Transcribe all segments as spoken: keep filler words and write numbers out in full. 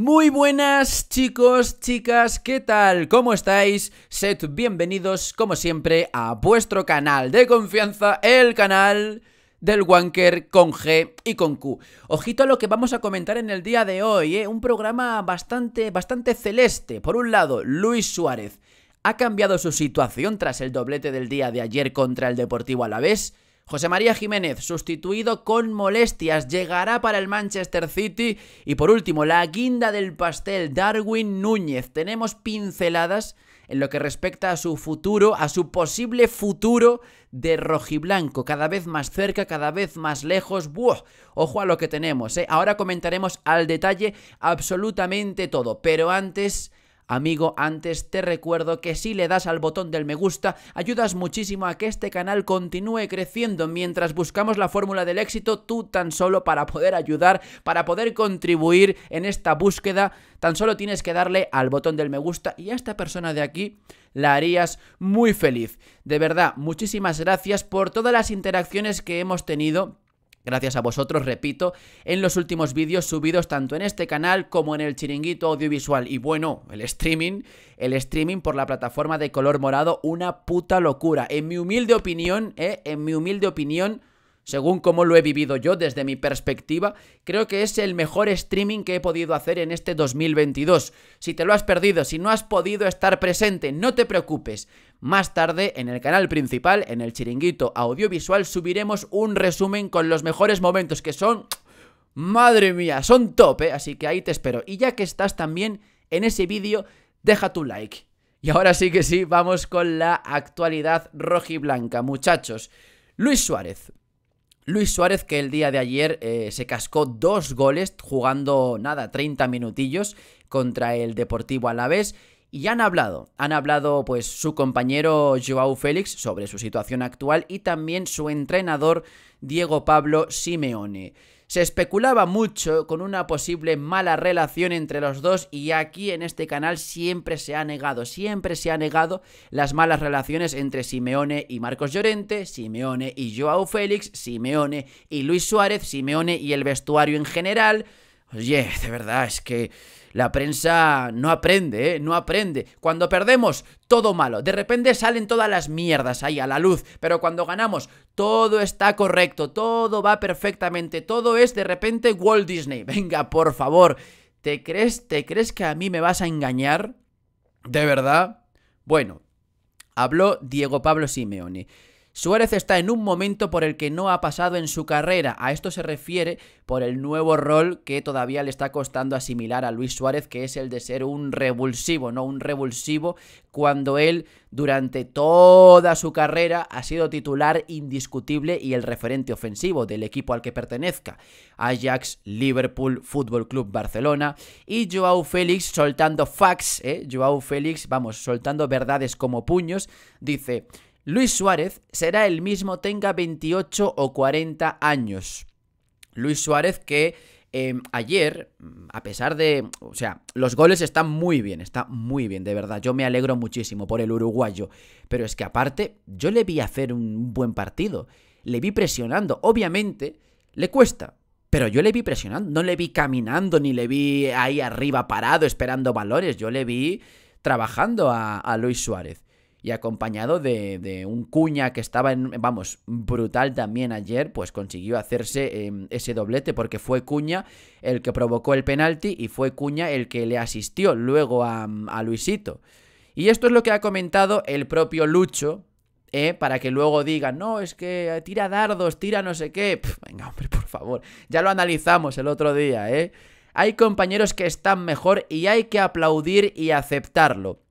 Muy buenas chicos, chicas, ¿qué tal? ¿Cómo estáis? Sed bienvenidos como siempre a vuestro canal de confianza, el canal del Wanker con G y con Q. Ojito a lo que vamos a comentar en el día de hoy, ¿eh? Un programa bastante, bastante celeste. Por un lado, Luis Suárez ha cambiado su situación tras el doblete del día de ayer contra el Deportivo Alavés. José María Jiménez, sustituido con molestias, llegará para el Manchester City. Y por último, la guinda del pastel, Darwin Núñez. Tenemos pinceladas en lo que respecta a su futuro, a su posible futuro de rojiblanco. Cada vez más cerca, cada vez más lejos. ¡Buah! Ojo a lo que tenemos, ¿eh? Ahora comentaremos al detalle absolutamente todo. Pero antes... Amigo, antes te recuerdo que si le das al botón del me gusta, ayudas muchísimo a que este canal continúe creciendo. Mientras buscamos la fórmula del éxito, tú tan solo para poder ayudar, para poder contribuir en esta búsqueda, tan solo tienes que darle al botón del me gusta y a esta persona de aquí la harías muy feliz. De verdad, muchísimas gracias por todas las interacciones que hemos tenido. Gracias a vosotros, repito, en los últimos vídeos subidos tanto en este canal como en el Chiringuito Audiovisual. Y bueno, el streaming, el streaming por la plataforma de color morado, una puta locura. En mi humilde opinión, eh, en mi humilde opinión, según cómo lo he vivido yo desde mi perspectiva, creo que es el mejor streaming que he podido hacer en este dos mil veintidós. Si te lo has perdido, si no has podido estar presente, no te preocupes. Más tarde, en el canal principal, en el Chiringuito Audiovisual, subiremos un resumen con los mejores momentos que son... ¡Madre mía! Son top, ¿eh? Así que ahí te espero. Y ya que estás también en ese vídeo, deja tu like. Y ahora sí que sí, vamos con la actualidad rojiblanca, muchachos. Luis Suárez. Luis Suárez, que el día de ayer eh, se cascó dos goles jugando, nada, treinta minutillos contra el Deportivo Alavés. Y han hablado, han hablado pues su compañero Joao Félix sobre su situación actual y también su entrenador Diego Pablo Simeone. Se especulaba mucho con una posible mala relación entre los dos y aquí en este canal siempre se ha negado, siempre se ha negado las malas relaciones entre Simeone y Marcos Llorente, Simeone y Joao Félix, Simeone y Luis Suárez, Simeone y el vestuario en general. Oye, de verdad, es que la prensa no aprende, ¿eh? No aprende. Cuando perdemos, todo malo. De repente salen todas las mierdas ahí a la luz. Pero cuando ganamos, todo está correcto, todo va perfectamente. Todo es de repente Walt Disney. Venga, por favor. ¿Te crees, te crees que a mí me vas a engañar? ¿De verdad? Bueno, habló Diego Pablo Simeone. Suárez está en un momento por el que no ha pasado en su carrera. A esto se refiere por el nuevo rol que todavía le está costando asimilar a Luis Suárez, que es el de ser un revulsivo, ¿no? Un revulsivo cuando él durante toda su carrera ha sido titular indiscutible y el referente ofensivo del equipo al que pertenezca. Ajax, Liverpool, Fútbol Club Barcelona y Joao Félix soltando facts, ¿eh? Joao Félix, vamos, soltando verdades como puños, dice... Luis Suárez será el mismo tenga veintiocho o cuarenta años. Luis Suárez que eh, ayer, a pesar de... O sea, los goles están muy bien, está muy bien, de verdad. Yo me alegro muchísimo por el uruguayo. Pero es que aparte, yo le vi hacer un buen partido. Le vi presionando. Obviamente, le cuesta. Pero yo le vi presionando. No le vi caminando, ni le vi ahí arriba parado esperando valores. Yo le vi trabajando a, a Luis Suárez. Y acompañado de, de un Cunha que estaba, en, vamos, brutal también ayer, pues consiguió hacerse eh, ese doblete porque fue Cunha el que provocó el penalti y fue Cunha el que le asistió luego a, a Luisito. Y esto es lo que ha comentado el propio Lucho, eh, para que luego digan, no, es que tira dardos, tira no sé qué. Pff, venga, hombre, por favor, ya lo analizamos el otro día, ¿eh? Hay compañeros que están mejor y hay que aplaudir y aceptarlo.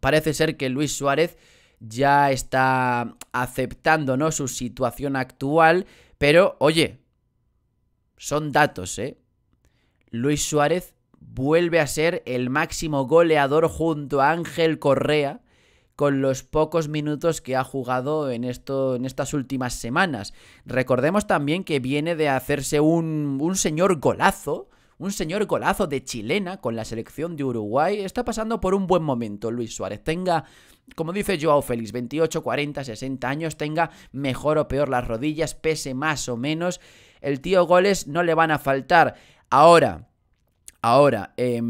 Parece ser que Luis Suárez ya está aceptando, ¿no?, su situación actual, pero, oye, son datos, ¿eh? Luis Suárez vuelve a ser el máximo goleador junto a Ángel Correa con los pocos minutos que ha jugado en, esto, en estas últimas semanas. Recordemos también que viene de hacerse un, un señor golazo, Un señor golazo de chilena con la selección de Uruguay. Está pasando por un buen momento Luis Suárez. Tenga, como dice Joao Félix, veintiocho, cuarenta, sesenta años. Tenga mejor o peor las rodillas, pese más o menos. El tío goles no le van a faltar. Ahora, Ahora, eh,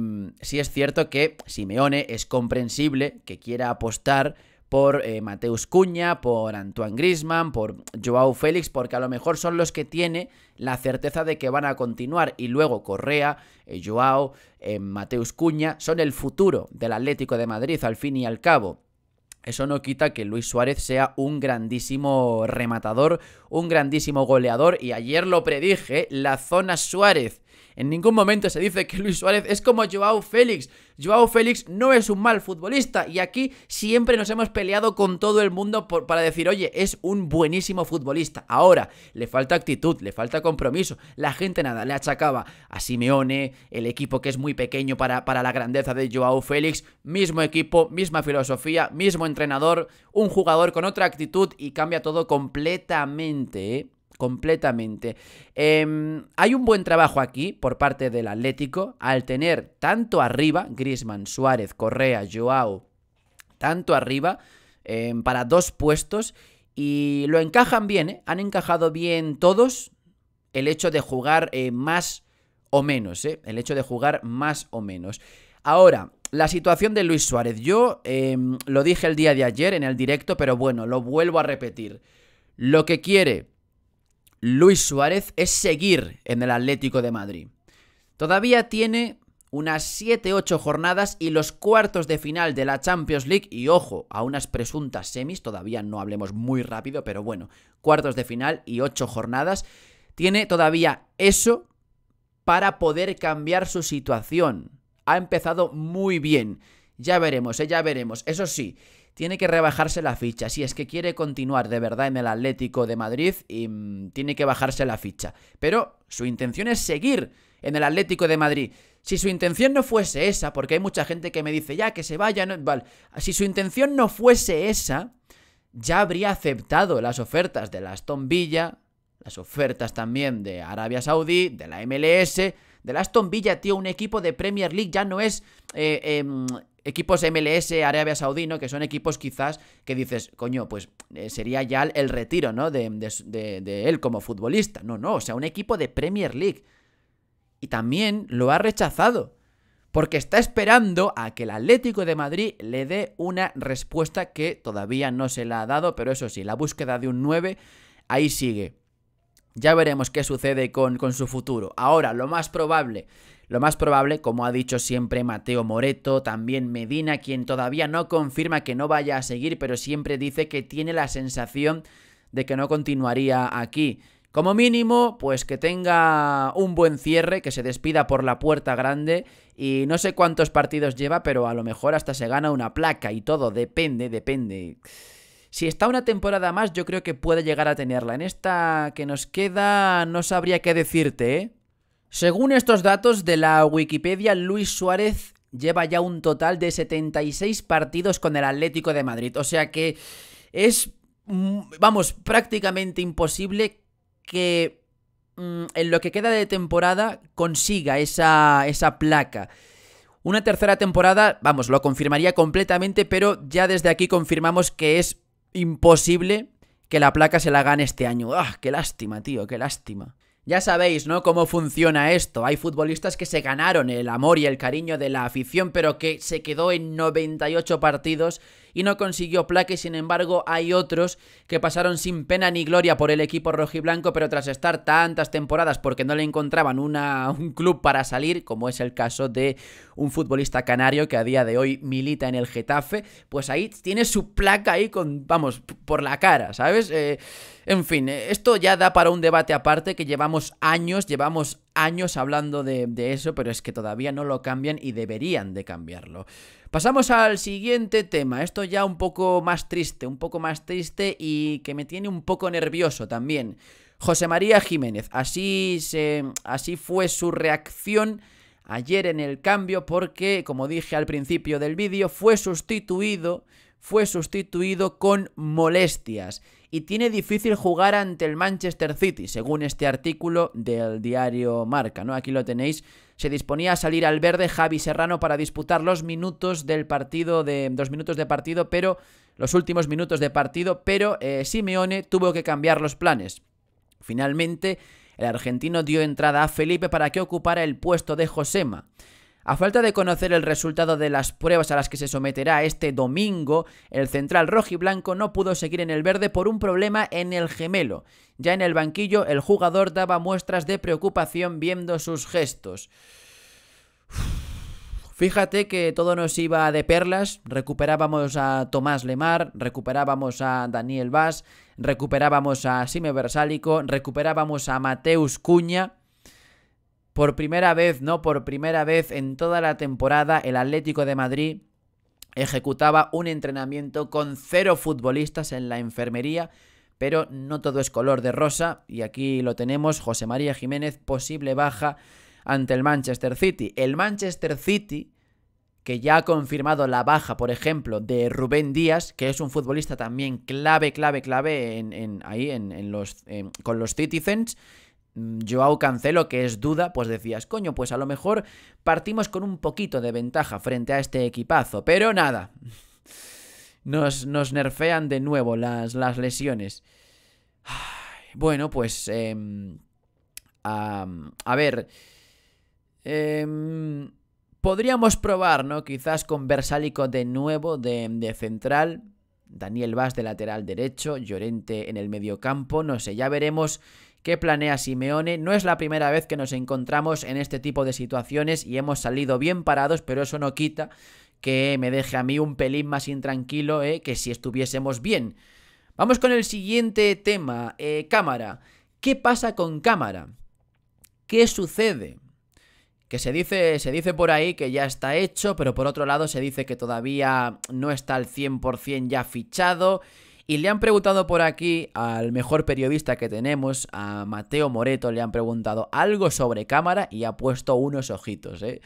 sí es cierto que Simeone es comprensible que quiera apostar por eh, Matheus Cunha, por Antoine Griezmann, por Joao Félix, porque a lo mejor son los que tiene la certeza de que van a continuar. Y luego Correa, eh, Joao, eh, Matheus Cunha son el futuro del Atlético de Madrid al fin y al cabo. Eso no quita que Luis Suárez sea un grandísimo rematador, un grandísimo goleador, y ayer lo predije, la zona Suárez. En ningún momento se dice que Luis Suárez es como Joao Félix. Joao Félix no es un mal futbolista, y aquí siempre nos hemos peleado con todo el mundo por, para decir, oye, es un buenísimo futbolista. Ahora, le falta actitud, le falta compromiso. La gente nada, le achacaba a Simeone, el equipo que es muy pequeño para, para la grandeza de Joao Félix. Mismo equipo, misma filosofía, mismo entrenador, un jugador con otra actitud y cambia todo completamente, ¿eh? Completamente. Eh, hay un buen trabajo aquí por parte del Atlético al tener tanto arriba, Griezmann, Suárez, Correa, Joao, tanto arriba eh, para dos puestos, y lo encajan bien, ¿eh? Han encajado bien todos el hecho de jugar eh, más o menos, ¿eh? El hecho de jugar más o menos. Ahora, la situación de Luis Suárez. Yo eh, lo dije el día de ayer en el directo, pero bueno, lo vuelvo a repetir. Lo que quiere Luis Suárez es seguir en el Atlético de Madrid. Todavía tiene unas siete ocho jornadas y los cuartos de final de la Champions League, y ojo, a unas presuntas semis, todavía no hablemos muy rápido, pero bueno, cuartos de final y ocho jornadas. Tiene todavía eso para poder cambiar su situación. Ha empezado muy bien. Ya veremos, eh, ya veremos. Eso sí, tiene que rebajarse la ficha. Si es que quiere continuar de verdad en el Atlético de Madrid, y mmm, tiene que bajarse la ficha. Pero su intención es seguir en el Atlético de Madrid. Si su intención no fuese esa, porque hay mucha gente que me dice, ya, que se vaya, no, vale. Si su intención no fuese esa, ya habría aceptado las ofertas de la Aston Villa, las ofertas también de Arabia Saudí, de la M L S, de la Aston Villa, tío, un equipo de Premier League, ya no es... Eh, eh, equipos M L S, Arabia Saudí, ¿no? Que son equipos quizás que dices, coño, pues eh, sería ya el retiro, ¿no? De, de, de, de él como futbolista. No, no, o sea, un equipo de Premier League. Y también lo ha rechazado, porque está esperando a que el Atlético de Madrid le dé una respuesta que todavía no se la ha dado, pero eso sí, la búsqueda de un nueve, ahí sigue. Ya veremos qué sucede con, con su futuro. Ahora, lo más probable... Lo más probable, como ha dicho siempre Mateo Moreto, también Medina, quien todavía no confirma que no vaya a seguir, pero siempre dice que tiene la sensación de que no continuaría aquí. Como mínimo, pues que tenga un buen cierre, que se despida por la puerta grande, y no sé cuántos partidos lleva, pero a lo mejor hasta se gana una placa y todo, depende, depende. Si está una temporada más, yo creo que puede llegar a tenerla. En esta que nos queda, no sabría qué decirte, ¿eh? Según estos datos de la Wikipedia, Luis Suárez lleva ya un total de setenta y seis partidos con el Atlético de Madrid. O sea que es, vamos, prácticamente imposible que mmm, en lo que queda de temporada consiga esa, esa placa. Una tercera temporada, vamos, lo confirmaría completamente, pero ya desde aquí confirmamos que es imposible que la placa se la gane este año. ¡Ah, qué lástima, tío, qué lástima! Ya sabéis, ¿no?, cómo funciona esto. Hay futbolistas que se ganaron el amor y el cariño de la afición, pero que se quedó en noventa y ocho partidos y no consiguió placa, y sin embargo hay otros que pasaron sin pena ni gloria por el equipo rojiblanco, pero tras estar tantas temporadas porque no le encontraban una, un club para salir, como es el caso de un futbolista canario que a día de hoy milita en el Getafe, pues ahí tiene su placa ahí con, vamos, por la cara, ¿sabes? Eh... En fin, esto ya da para un debate aparte, que llevamos años, llevamos años hablando de, de eso, pero es que todavía no lo cambian y deberían de cambiarlo. Pasamos al siguiente tema, esto ya un poco más triste, un poco más triste y que me tiene un poco nervioso también. José María Jiménez, así, se, así fue su reacción ayer en el cambio, porque, como dije al principio del vídeo, fue sustituido, fue sustituido con molestias. Y tiene difícil jugar ante el Manchester City, según este artículo del diario Marca, ¿no? Aquí lo tenéis. Se disponía a salir al verde Javi Serrano para disputar los minutos del partido de dos minutos de partido, pero los últimos minutos de partido, pero eh, Simeone tuvo que cambiar los planes. Finalmente, el argentino dio entrada a Felipe para que ocupara el puesto de Josema. A falta de conocer el resultado de las pruebas a las que se someterá este domingo, el central rojiblanco no pudo seguir en el verde por un problema en el gemelo. Ya en el banquillo, el jugador daba muestras de preocupación viendo sus gestos. Fíjate que todo nos iba de perlas, recuperábamos a Tomás Lemar, recuperábamos a Daniel Wass, recuperábamos a Sime Vrsaljko, recuperábamos a Matheus Cunha. Por primera vez, ¿no? Por primera vez en toda la temporada, el Atlético de Madrid ejecutaba un entrenamiento con cero futbolistas en la enfermería, pero no todo es color de rosa. Y aquí lo tenemos, José María Jiménez, posible baja ante el Manchester City. El Manchester City, que ya ha confirmado la baja, por ejemplo, de Rubén Díaz, que es un futbolista también clave, clave, clave en, en, ahí en, en los, en, con los Citizens. Joao Cancelo, que es duda, pues decías, coño, pues a lo mejor partimos con un poquito de ventaja frente a este equipazo, pero nada, nos, nos nerfean de nuevo las, las lesiones. Bueno, pues eh, a, a ver, eh, podríamos probar, ¿no? Quizás con Vrsaljko de nuevo de, de central, Daniel Wass de lateral derecho, Llorente en el mediocampo, no sé, ya veremos ¿qué planea Simeone? No es la primera vez que nos encontramos en este tipo de situaciones y hemos salido bien parados, pero eso no quita que me deje a mí un pelín más intranquilo eh, que si estuviésemos bien. Vamos con el siguiente tema, eh, Cámara. ¿Qué pasa con Cámara? ¿Qué sucede? Que se dice, se dice por ahí que ya está hecho, pero por otro lado se dice que todavía no está al cien por cien ya fichado. Y le han preguntado por aquí al mejor periodista que tenemos, a Mateo Moreto, le han preguntado algo sobre Cámara y ha puesto unos ojitos, ¿eh?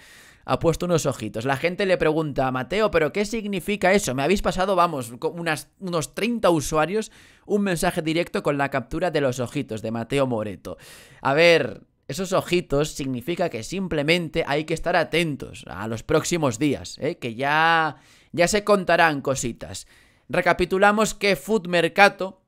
Ha puesto unos ojitos. La gente le pregunta a Mateo, ¿pero qué significa eso? Me habéis pasado, vamos, unas, unos treinta usuarios, un mensaje directo con la captura de los ojitos de Mateo Moreto. A ver, esos ojitos significa que simplemente hay que estar atentos a los próximos días, ¿eh? Que ya, ya se contarán cositas. Recapitulamos que Futmercato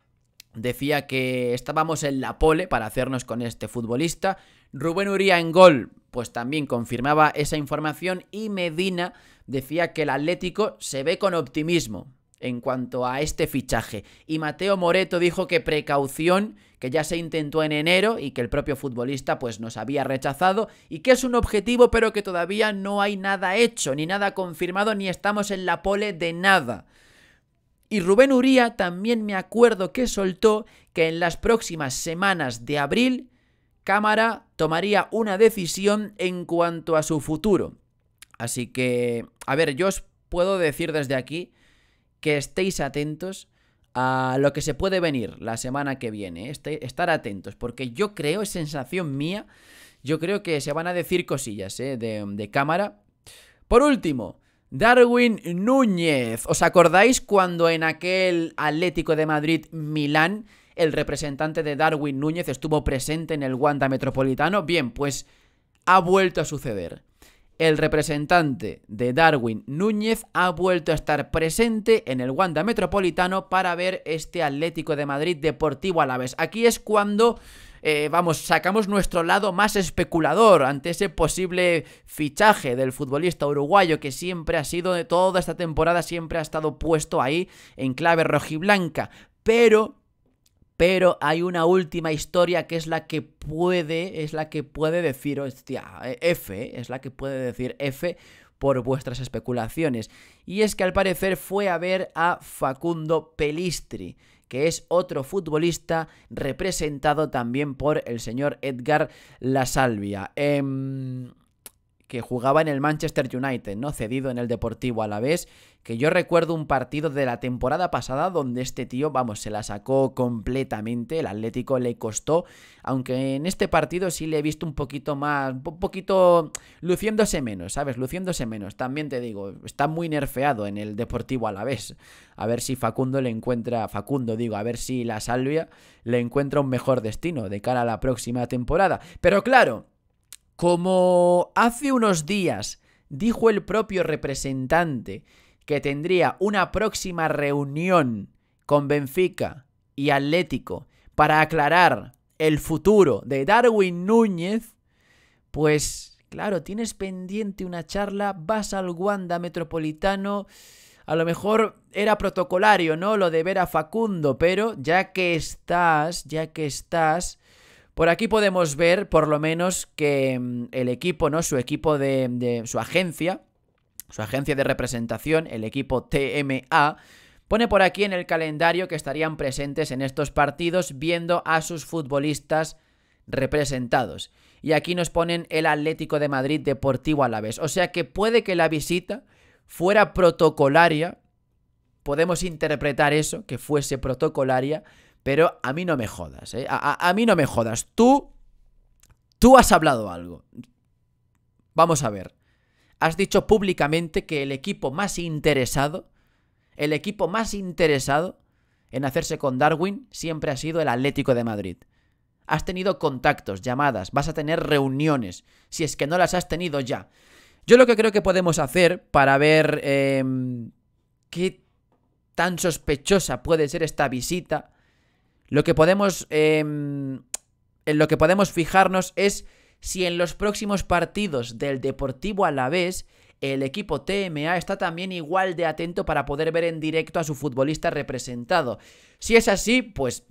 decía que estábamos en la pole para hacernos con este futbolista. Rubén Uría en gol, pues también confirmaba esa información. Y Medina decía que el Atlético se ve con optimismo en cuanto a este fichaje. Y Mateo Moreto dijo que precaución, que ya se intentó en enero y que el propio futbolista pues nos había rechazado y que es un objetivo pero que todavía no hay nada hecho, ni nada confirmado, ni estamos en la pole de nada. Y Rubén Uría también me acuerdo que soltó que en las próximas semanas de abril Cámara tomaría una decisión en cuanto a su futuro. Así que, a ver, yo os puedo decir desde aquí que estéis atentos a lo que se puede venir la semana que viene. Este, estar atentos, porque yo creo, es sensación mía, yo creo que se van a decir cosillas ¿eh? de, de Cámara. Por último, Darwin Núñez. ¿Os acordáis cuando en aquel Atlético de Madrid-Milán el representante de Darwin Núñez estuvo presente en el Wanda Metropolitano? Bien, pues ha vuelto a suceder. El representante de Darwin Núñez ha vuelto a estar presente en el Wanda Metropolitano para ver este Atlético de Madrid Deportivo Alavés. Aquí es cuando, eh, vamos, sacamos nuestro lado más especulador ante ese posible fichaje del futbolista uruguayo que siempre ha sido, de toda esta temporada, siempre ha estado puesto ahí en clave rojiblanca. Pero... Pero hay una última historia que es la que puede, es la que puede decir, hostia, F, es la que puede decir F por vuestras especulaciones. Y es que al parecer fue a ver a Facundo Pelistri, que es otro futbolista representado también por el señor Edgar La Salvia, eh, que jugaba en el Manchester United, ¿no? Cedido en el Deportivo Alavés. Que yo recuerdo un partido de la temporada pasada donde este tío, vamos, se la sacó completamente, el Atlético le costó, aunque en este partido sí le he visto un poquito más, un poquito luciéndose menos, ¿sabes? Luciéndose menos, también te digo, está muy nerfeado en el Deportivo Alavés. A ver si Facundo le encuentra, Facundo digo, a ver si La Salvia le encuentra un mejor destino de cara a la próxima temporada. Pero claro, como hace unos días dijo el propio representante que tendría una próxima reunión con Benfica y Atlético para aclarar el futuro de Darwin Núñez, pues claro, tienes pendiente una charla, vas al Wanda Metropolitano. A lo mejor era protocolario, ¿no?, lo de ver a Facundo, pero ya que estás, ya que estás, por aquí podemos ver por lo menos que el equipo, ¿no?, su equipo de, de su agencia, su agencia de representación, el equipo T M A, pone por aquí en el calendario que estarían presentes en estos partidos viendo a sus futbolistas representados. Y aquí nos ponen el Atlético de Madrid, Deportivo Alavés. O sea que puede que la visita fuera protocolaria, podemos interpretar eso, que fuese protocolaria, pero a mí no me jodas, ¿eh? A, a, a mí no me jodas. Tú, tú has hablado algo. Vamos a ver. Has dicho públicamente que el equipo más interesado, el equipo más interesado en hacerse con Darwin siempre ha sido el Atlético de Madrid. Has tenido contactos, llamadas, vas a tener reuniones, si es que no las has tenido ya. Yo lo que creo que podemos hacer para ver eh, qué tan sospechosa puede ser esta visita, lo que podemos, eh, en lo que podemos fijarnos es si en los próximos partidos del Deportivo Alavés el equipo T M A está también igual de atento para poder ver en directo a su futbolista representado. Si es así, pues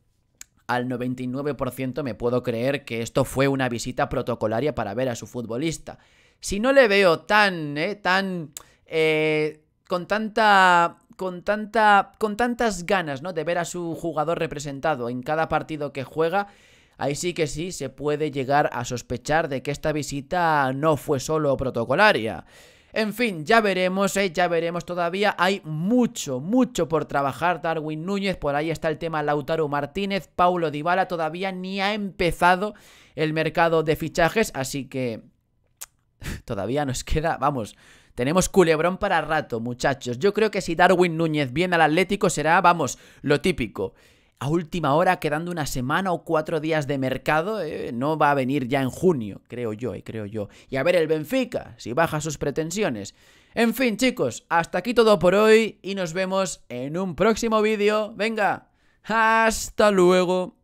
al noventa y nueve por ciento me puedo creer que esto fue una visita protocolaria para ver a su futbolista. Si no le veo tan, eh, tan, eh, con tanta, con tanta, con tantas ganas, ¿no?, de ver a su jugador representado en cada partido que juega, ahí sí que sí se puede llegar a sospechar de que esta visita no fue solo protocolaria. En fin, ya veremos, eh, ya veremos. Todavía hay mucho, mucho por trabajar. Darwin Núñez, por ahí está el tema Lautaro Martínez, Paulo Dybala, todavía ni ha empezado el mercado de fichajes, así que todavía nos queda, vamos, tenemos culebrón para rato, muchachos. Yo creo que si Darwin Núñez viene al Atlético será, vamos, lo típico. A última hora, quedando una semana o cuatro días de mercado, eh, no va a venir ya en junio, creo yo, y creo yo. Y a ver el Benfica, si baja sus pretensiones. En fin, chicos, hasta aquí todo por hoy y nos vemos en un próximo vídeo. Venga, hasta luego.